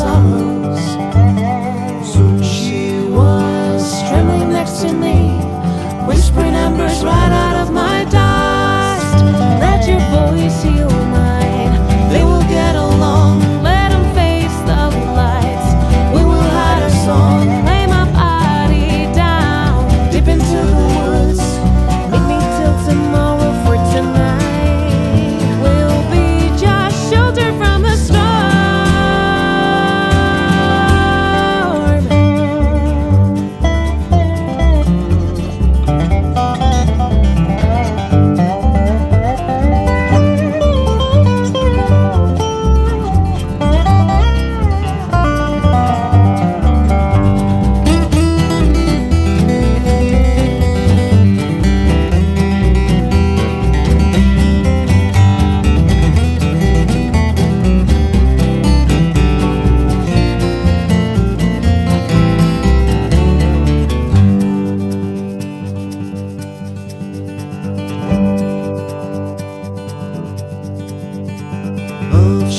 songs. Soon she was trembling next to me, whispering embers right out of my dust. Let your voice heal mine, they will get along. Let them face the lights, we will hide our song. Lay my body down, dip into the woods. Make me till tomorrow, for tonight we'll be just shelter from the storm.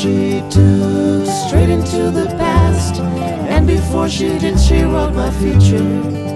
She took straight into the past, and before she did, she wrote my future.